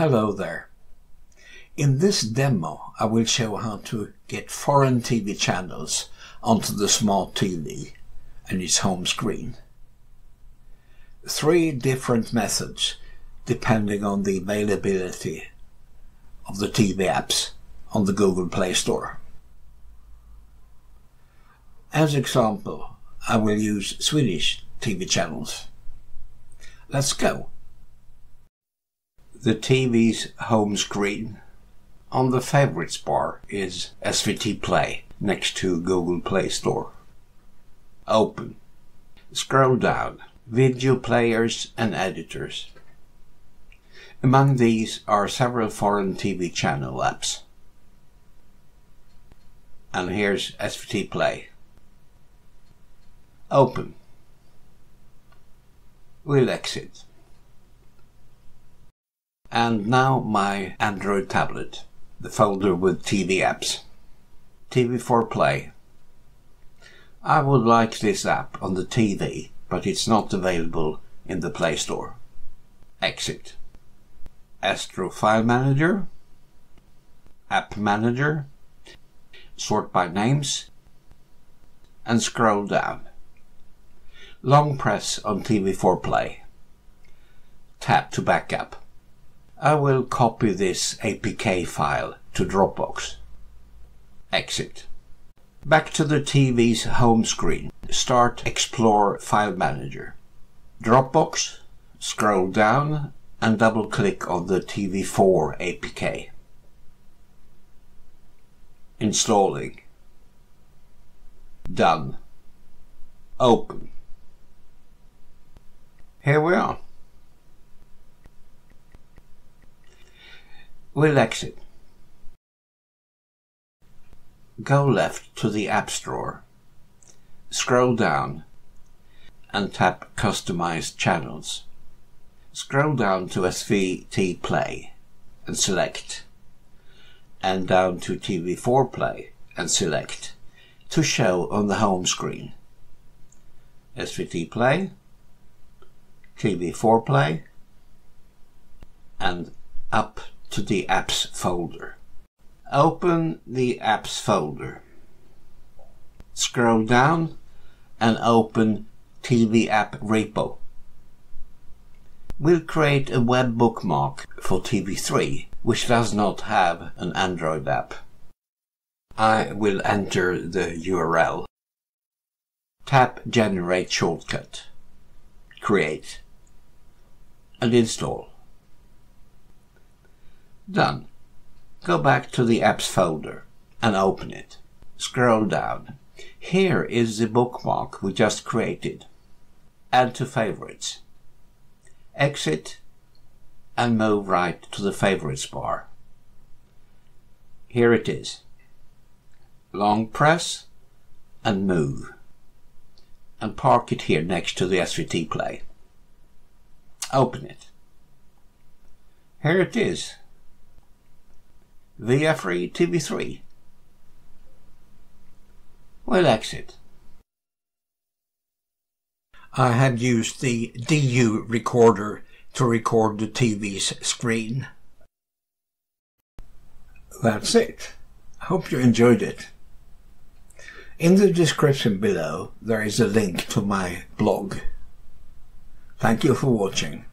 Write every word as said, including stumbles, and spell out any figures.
Hello there. In this demo I will show how to get foreign T V channels onto the Smart T V and its home screen. Three different methods depending on the availability of the T V apps on the Google Play Store. As example, I will use Swedish T V channels. Let's go. The T V's home screen. On the favorites bar is S V T Play next to Google Play Store. Open. Scroll down. Video players and editors. Among these are several foreign T V channel apps. And here's S V T Play. Open. We'll exit. And now my Android tablet, the folder with T V apps, T V four Play. I would like this app on the T V, but it's not available in the Play Store. Exit. Astro File Manager, App Manager, sort by names, and scroll down. Long press on T V four Play. Tap to backup. I will copy this A P K file to Dropbox. Exit. Back to the T V's home screen. Start Explorer File Manager. Dropbox, scroll down and double click on the T V four A P K. Installing. Done. Open. Here we are. We'll exit. Go left to the App Store, scroll down and tap Customize Channels. Scroll down to S V T Play and select, and down to T V four Play and select to show on the home screen. S V T Play, T V four Play, and up to the apps folder. Open the apps folder. Scroll down and open T V app repo. We'll create a web bookmark for T V three, which does not have an Android app. I will enter the U R L. Tap Generate Shortcut. Create. And install. Done. Go back to the apps folder and open it. Scroll down. Here is the bookmark we just created. Add to favorites. Exit and move right to the favorites bar. Here it is. Long press and move. And park it here next to the S V T Play. Open it. Here it is. Viafree T V three. We'll exit. I have used the D U recorder to record the T V's screen. That's it. I hope you enjoyed it. In the description below there is a link to my blog. Thank you for watching.